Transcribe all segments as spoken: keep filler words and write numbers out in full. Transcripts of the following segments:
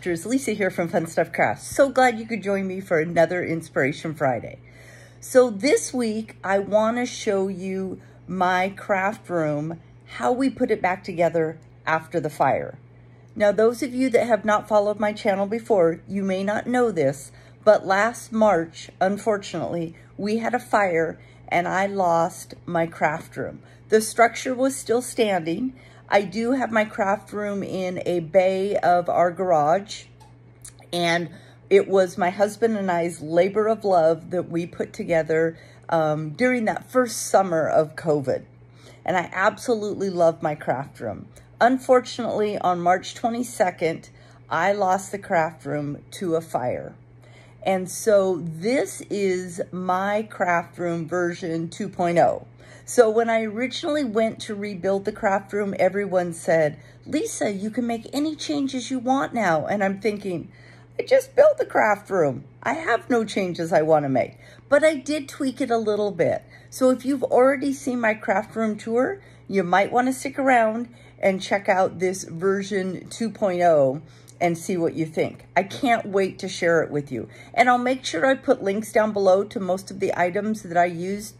Crafters, Lisa here from Fun Stuff Crafts. So glad you could join me for another Inspiration Friday. So this week, I want to show you my craft room, how we put it back together after the fire. Now, those of you that have not followed my channel before, you may not know this, but last March, unfortunately, we had a fire and I lost my craft room. The structure was still standing. I do have my craft room in a bay of our garage, and it was my husband and I's labor of love that we put together um, during that first summer of COVID. And I absolutely love my craft room. Unfortunately, on March twenty-second, I lost the craft room to a fire. And so this is my craft room version two point oh. So when I originally went to rebuild the craft room, everyone said, Lisa, you can make any changes you want now. And I'm thinking, I just built the craft room. I have no changes I want to make. But I did tweak it a little bit. So if you've already seen my craft room tour, you might want to stick around and check out this version two point oh and see what you think. I can't wait to share it with you. And I'll make sure I put links down below to most of the items that I used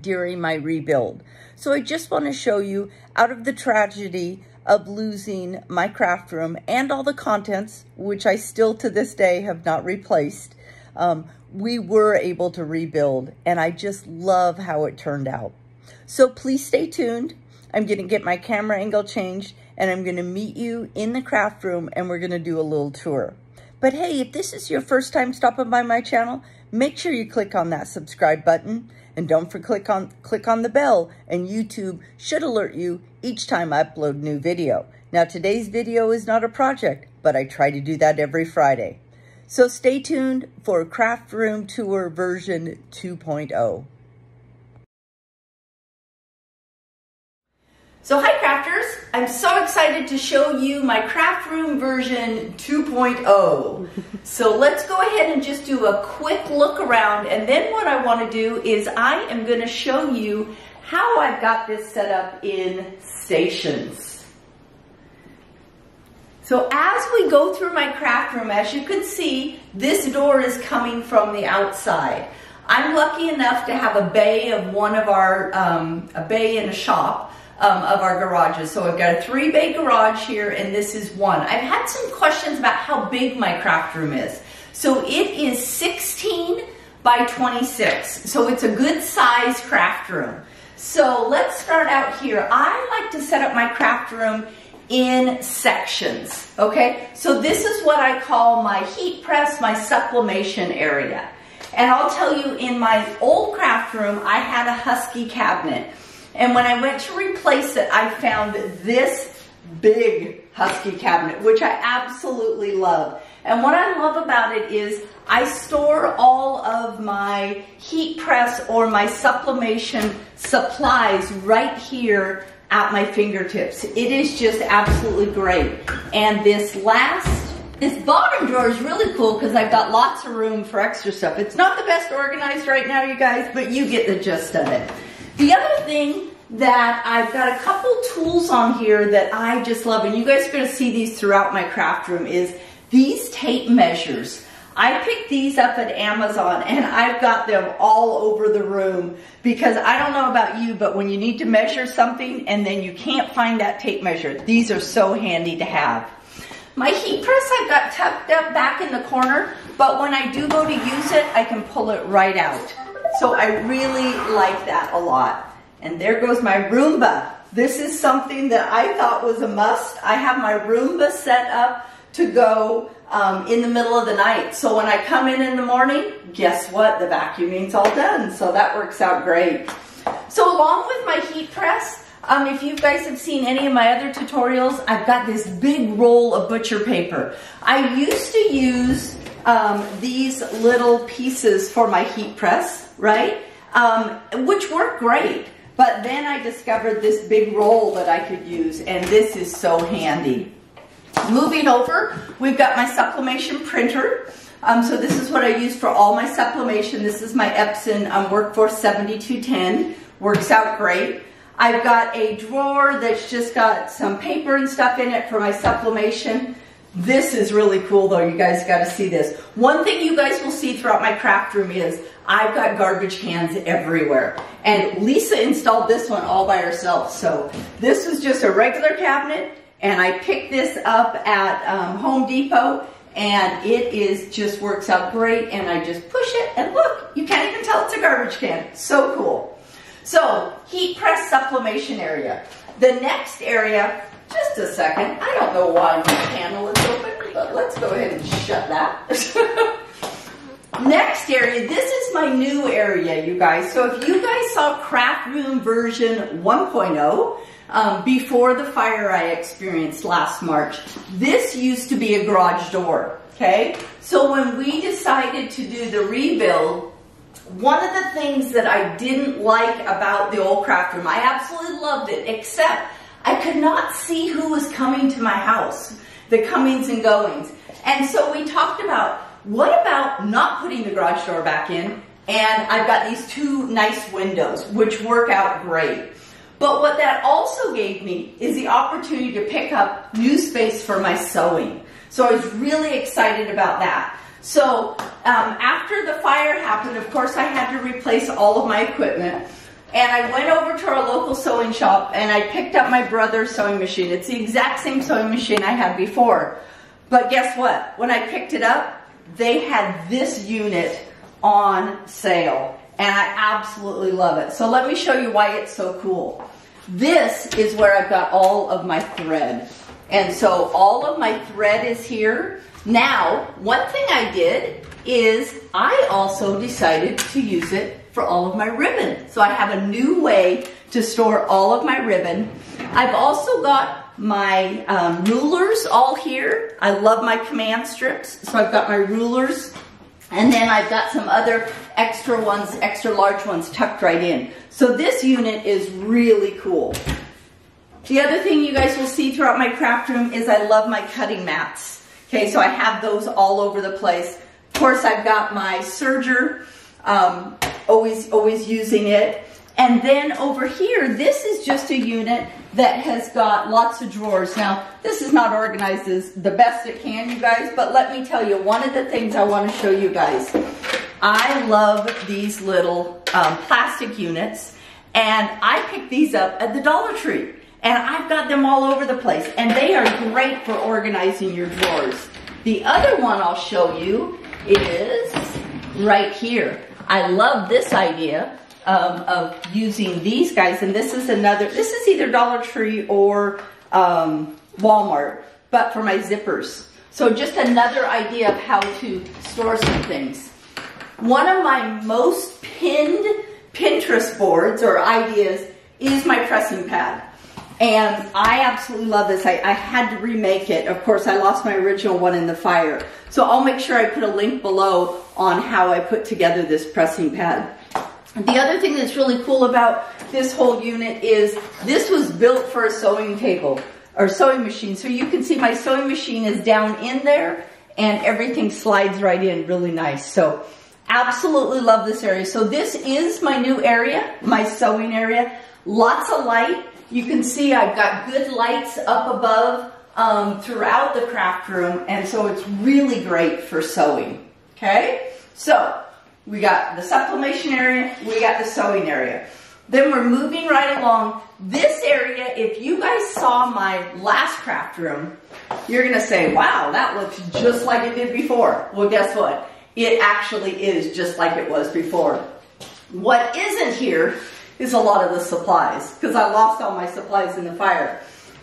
during my rebuild. So I just want to show you, out of the tragedy of losing my craft room and all the contents, which I still to this day have not replaced, um, we were able to rebuild, and I just love how it turned out. So please stay tuned. I'm going to get my camera angle changed, and I'm going to meet you in the craft room, and we're going to do a little tour. But hey, if this is your first time stopping by my channel, make sure you click on that subscribe button. And don't forget click on, click on the bell, and YouTube should alert you each time I upload new video. Now, today's video is not a project, but I try to do that every Friday. So stay tuned for Craft Room Tour version two point oh. So hi crafters, I'm so excited to show you my craft room version two point oh. So let's go ahead and just do a quick look around, and then what I wanna do is I am gonna show you how I've got this set up in stations. So as we go through my craft room, as you can see, this door is coming from the outside. I'm lucky enough to have a bay of one of our, um, a bay in a shop. Um, of our garages. So I've got a three bay garage here, and this is one. I've had some questions about how big my craft room is. So it is sixteen by twenty-six. So it's a good size craft room. So let's start out here. I like to set up my craft room in sections, okay? So this is what I call my heat press, my sublimation area. And I'll tell you, in my old craft room, I had a Husky cabinet. And when I went to replace it, I found this big Husky cabinet, which I absolutely love. And what I love about it is I store all of my heat press or my sublimation supplies right here at my fingertips. It is just absolutely great. And this last, this bottom drawer is really cool because I've got lots of room for extra stuff. It's not the best organized right now, you guys, but you get the gist of it. The other thing that I've got a couple tools on here that I just love, and you guys are going to see these throughout my craft room, is these tape measures. I picked these up at Amazon, and I've got them all over the room because I don't know about you, but when you need to measure something and then you can't find that tape measure, these are so handy to have. My heat press I've got tucked up back in the corner, but when I do go to use it, I can pull it right out. So I really like that a lot. And there goes my Roomba. This is something that I thought was a must. I have my Roomba set up to go um, in the middle of the night. So when I come in in the morning, guess what? The vacuuming's all done. So that works out great. So along with my heat press, um, if you guys have seen any of my other tutorials, I've got this big roll of butcher paper. I used to use um, these little pieces for my heat press, right? Um, which worked great. But then I discovered this big roll that I could use, and this is so handy. Moving over, we've got my sublimation printer. Um, so this is what I use for all my sublimation. This is my Epson um, Workforce seventy-two ten. Works out great. I've got a drawer that's just got some paper and stuff in it for my sublimation. This is really cool though, you guys gotta see this. One thing you guys will see throughout my craft room is I've got garbage cans everywhere. And Lisa installed this one all by herself. So this is just a regular cabinet and I picked this up at um, Home Depot and it is just works out great and I just push it and look, you can't even tell it's a garbage can. So cool. So heat press sublimation area. The next area, just a second. I don't know why my panel is open, but let's go ahead and shut that. Next area, this is my new area, you guys. So if you guys saw Craft Room version one point oh, um, before the fire I experienced last March, this used to be a garage door, okay? So when we decided to do the rebuild, one of the things that I didn't like about the old craft room, I absolutely loved it, except I could not see who was coming to my house, the comings and goings. And so we talked about, what about not putting the garage door back in? And I've got these two nice windows, which work out great. But what that also gave me is the opportunity to pick up new space for my sewing. So I was really excited about that. So um, after the fire happened, of course, I had to replace all of my equipment. And I went over to our local sewing shop and I picked up my brother's sewing machine. It's the exact same sewing machine I had before. But guess what? When I picked it up, they had this unit on sale. And I absolutely love it. So let me show you why it's so cool. This is where I've got all of my thread. And so all of my thread is here. Now, one thing I did is I also decided to use it for all of my ribbon. So I have a new way to store all of my ribbon. I've also got my um, rulers all here. I love my command strips, so I've got my rulers. And then I've got some other extra ones, extra large ones tucked right in. So this unit is really cool. The other thing you guys will see throughout my craft room is I love my cutting mats. Okay, so I have those all over the place. Of course, I've got my Serger. Um, always, always using it. And then over here, this is just a unit that has got lots of drawers. Now, this is not organized as the best it can, you guys, but let me tell you, one of the things I want to show you guys, I love these little um, plastic units, and I picked these up at the Dollar Tree, and I've got them all over the place, and they are great for organizing your drawers. The other one I'll show you is right here. I love this idea um, of using these guys, and this is another, this is either Dollar Tree or um, Walmart, but for my zippers. So just another idea of how to store some things. One of my most pinned Pinterest boards or ideas is my pressing pad. And I absolutely love this. I, I had to remake it. Of course, I lost my original one in the fire. So I'll make sure I put a link below on how I put together this pressing pad. The other thing that's really cool about this whole unit is this was built for a sewing table or sewing machine. So you can see my sewing machine is down in there and everything slides right in really nice. So absolutely love this area. So this is my new area, my sewing area. Lots of light. You can see I've got good lights up above um, throughout the craft room, and so it's really great for sewing, okay? So we got the sublimation area, we got the sewing area. Then we're moving right along. This area, if you guys saw my last craft room, you're gonna say, wow, that looks just like it did before. Well, guess what? It actually is just like it was before. What isn't here is a lot of the supplies, because I lost all my supplies in the fire.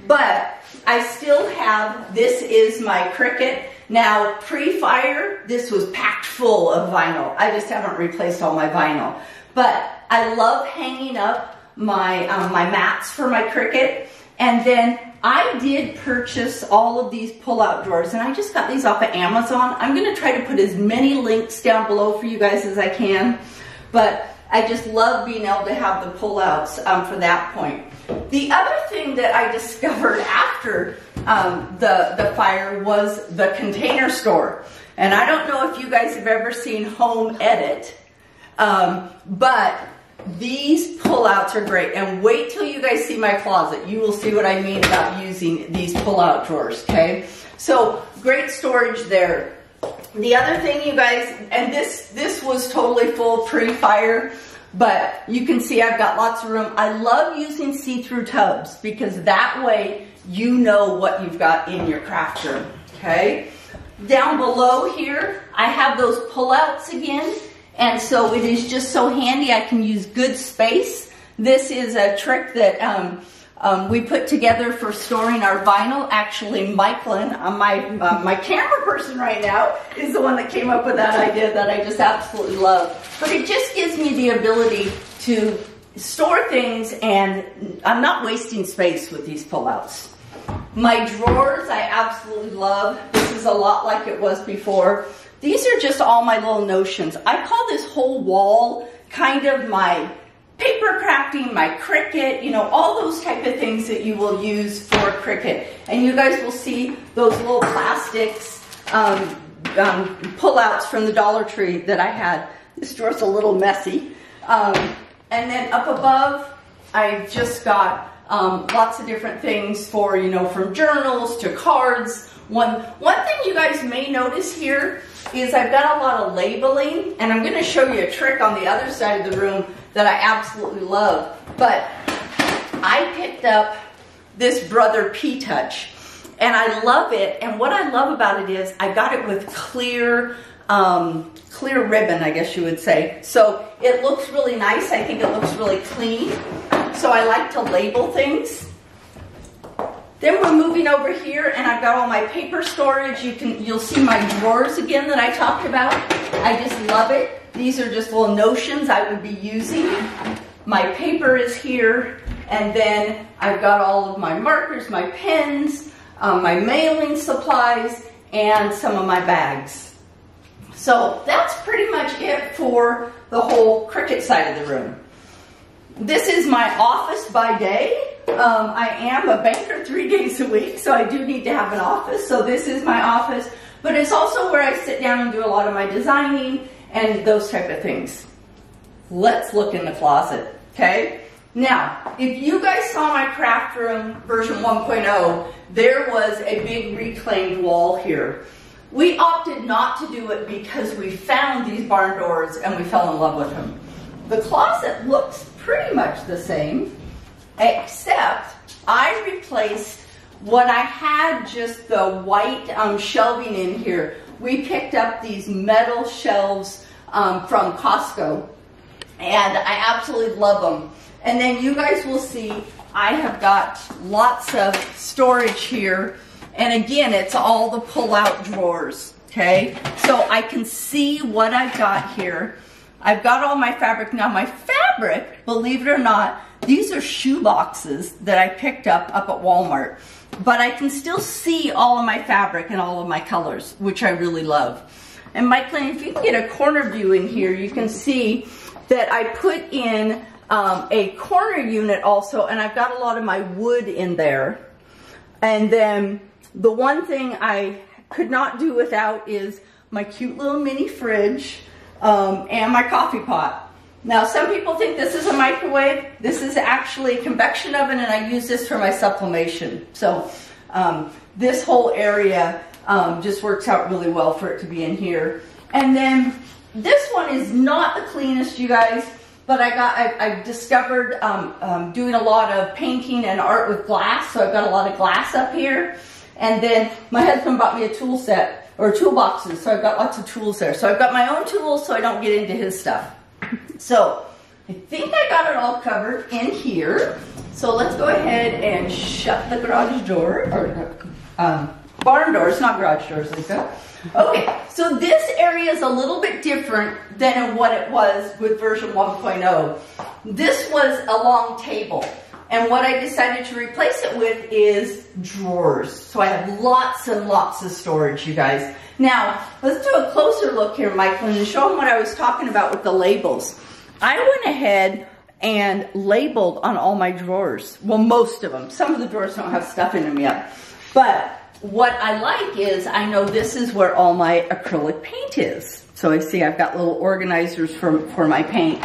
But I still have, this is my Cricut. Now, pre-fire, this was packed full of vinyl. I just haven't replaced all my vinyl. But I love hanging up my, um, my mats for my Cricut. And then I did purchase all of these pull-out drawers, and I just got these off of Amazon. I'm gonna try to put as many links down below for you guys as I can, but I just love being able to have the pullouts um, for that point. The other thing that I discovered after um, the, the fire was the Container Store. And I don't know if you guys have ever seen Home Edit, um, but these pullouts are great. And wait till you guys see my closet. You will see what I mean about using these pullout drawers, okay? So great storage there. The other thing, you guys, and this this was totally full pre-fire, but you can see I've got lots of room. I love using see-through tubs because that way you know what you've got in your craft room, okay? Down below here, I have those pull-outs again, and so it is just so handy. I can use good space. This is a trick that um, um, we put together for storing our vinyl. Actually, Michaelin, uh, my, uh, my camera person right now, is the one that came up with that idea that I just absolutely love. But it just gives me the ability to store things, and I'm not wasting space with these pull-outs. My drawers, I absolutely love. This is a lot like it was before. These are just all my little notions. I call this whole wall kind of my paper crafting, my Cricut, you know, all those type of things that you will use for Cricut. And you guys will see those little plastics um, um, pull-outs from the Dollar Tree that I had. This drawer's a little messy. Um, and then up above, I just got Um, lots of different things for, you know, from journals to cards. One, one thing you guys may notice here is I've got a lot of labeling, and I'm going to show you a trick on the other side of the room that I absolutely love. But I picked up this Brother P-touch, and I love it. And what I love about it is I got it with clear um, clear ribbon, I guess you would say. So it looks really nice. I think it looks really clean. So I like to label things. Then we're moving over here, and I've got all my paper storage. You can, you'll see my drawers again that I talked about. I just love it. These are just little notions I would be using. My paper is here, and then I've got all of my markers, my pens, um, my mailing supplies, and some of my bags. So that's pretty much it for the whole Cricut side of the room. This is my office by day. Um, I am a banker three days a week, so I do need to have an office. So this is my office, but it's also where I sit down and do a lot of my designing and those type of things. Let's look in the closet, okay? Now, if you guys saw my craft room version one point oh, there was a big reclaimed wall here. We opted not to do it because we found these barn doors and we fell in love with them. The closet looks pretty much the same, except I replaced what I had, just the white um, shelving in here. We picked up these metal shelves um, from Costco, and I absolutely love them. And then you guys will see I have got lots of storage here. And again, it's all the pull-out drawers, okay? So I can see what I've got here. I've got all my fabric. Now my fabric, believe it or not, these are shoe boxes that I picked up up at Walmart. But I can still see all of my fabric and all of my colors, which I really love. And Michaelin, if you can get a corner view in here, you can see that I put in um, a corner unit also, and I've got a lot of my wood in there. And then the one thing I could not do without is my cute little mini fridge. Um, and my coffee pot. Now, some people think this is a microwave. This is actually a convection oven, and I use this for my sublimation. So um, this whole area um, just works out really well for it to be in here. And then this one is not the cleanest, you guys, but I got I, I discovered um, um, doing a lot of painting and art with glass, so I've got a lot of glass up here. And then my husband bought me a tool set, or toolboxes, so I've got lots of tools there. So I've got my own tools, so I don't get into his stuff. So I think I got it all covered in here. So let's go ahead and shut the garage door, or um, barn doors, not garage doors, Lisa. Okay, so this area is a little bit different than what it was with version one point oh. This was a long table, and what I decided to replace it with is drawers. So I have lots and lots of storage, you guys. Now, let's do a closer look here, Michaelin, and show them what I was talking about with the labels. I went ahead and labeled on all my drawers. Well, most of them. Some of the drawers don't have stuff in them yet. But what I like is I know this is where all my acrylic paint is. So I see I've got little organizers for, for my paint.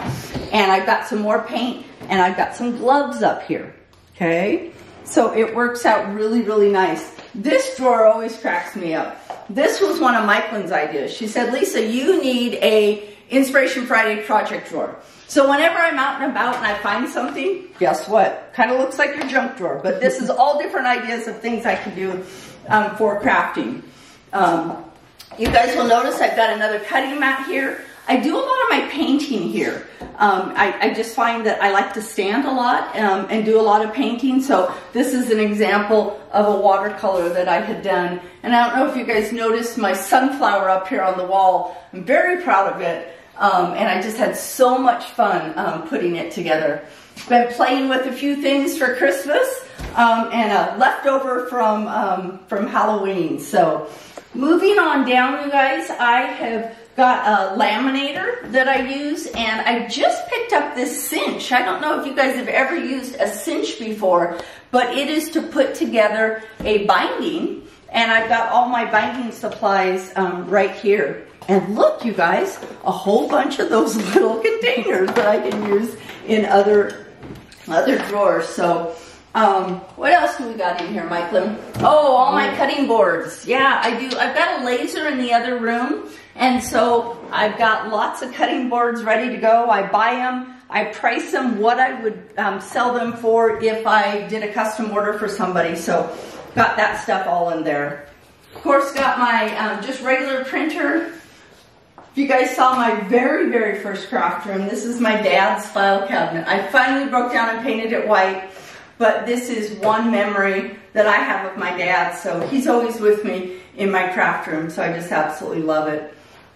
And I've got some more paint. And I've got some gloves up here, okay? So it works out really, really nice. This drawer always cracks me up. This was one of Maiklin's ideas. She said, Lisa, you need a Inspiration Friday project drawer. So whenever I'm out and about and I find something, guess what? Kind of looks like your junk drawer, but this is all different ideas of things I can do um, for crafting. Um, you guys will notice I've got another cutting mat here. I do a lot of my painting here. Um, I, I just find that I like to stand a lot um, and do a lot of painting. So this is an example of a watercolor that I had done. And I don't know if you guys noticed my sunflower up here on the wall. I'm very proud of it. Um, and I just had so much fun um, putting it together. Been playing with a few things for Christmas um, and a leftover from, um, from Halloween. So moving on down, you guys, I have got a laminator that I use, and I just picked up this cinch. I don't know if you guys have ever used a cinch before, but it is to put together a binding, and I've got all my binding supplies um, right here. And look, you guys, a whole bunch of those little containers that I can use in other, other drawers. So um, what else do we got in here, Maiklin? Oh, all my cutting boards. Yeah, I do. I've got a laser in the other room. And so I've got lots of cutting boards ready to go. I buy them, I price them, what I would um, sell them for if I did a custom order for somebody. So got that stuff all in there. Of course, got my um, just regular printer. If you guys saw my very, very first craft room, this is my dad's file cabinet. I finally broke down and painted it white, but this is one memory that I have of my dad. So he's always with me in my craft room. So I just absolutely love it.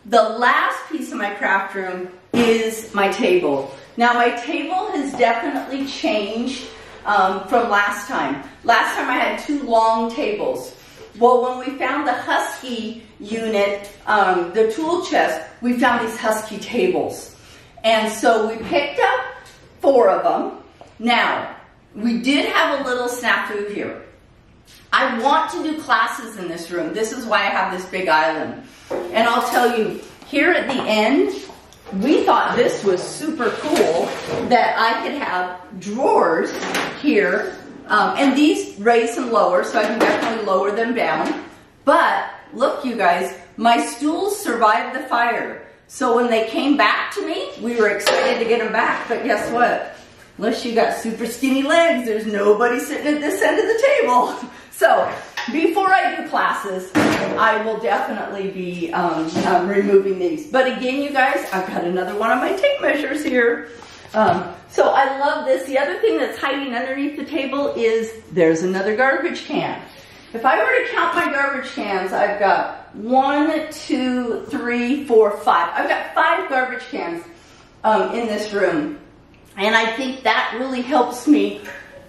The last piece of my craft room is my table. Now my table has definitely changed um, from last time. Last time I had two long tables. Well, when we found the Husky unit, um, the tool chest, we found these Husky tables. And so we picked up four of them. Now, we did have a little snafu here. I want to do classes in this room. This is why I have this big island. And I'll tell you, here at the end, we thought this was super cool that I could have drawers here. Um, and these raise and lower, so I can definitely lower them down. But look, you guys, my stools survived the fire. So when they came back to me, we were excited to get them back. But guess what? Unless you got super skinny legs, there's nobody sitting at this end of the table. So before I do classes, I will definitely be um, um, removing these. But again, you guys, I've got another one of my tape measures here. Um, so I love this. The other thing that's hiding underneath the table is there's another garbage can. If I were to count my garbage cans, I've got one, two, three, four, five. I've got five garbage cans um, in this room. And I think that really helps me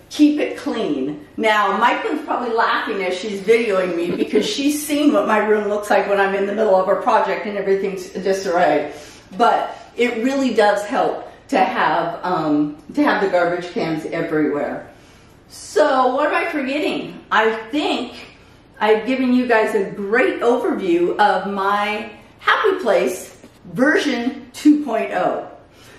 keep it clean. Now, Maiklin's probably laughing as she's videoing me because she's seen what my room looks like when I'm in the middle of a project and everything's disarray. But it really does help to have um, to have the garbage cans everywhere. So what am I forgetting? I think I've given you guys a great overview of my Happy Place version two point oh.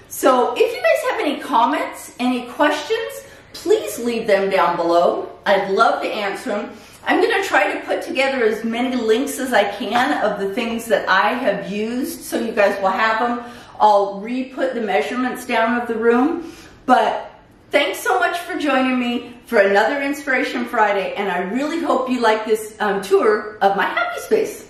So if you guys have any comments, any questions, please leave them down below. I'd love to answer them. I'm gonna try to put together as many links as I can of the things that I have used so you guys will have them. I'll re-put the measurements down of the room, but thanks so much for joining me for another Inspiration Friday, and I really hope you like this um, tour of my happy space.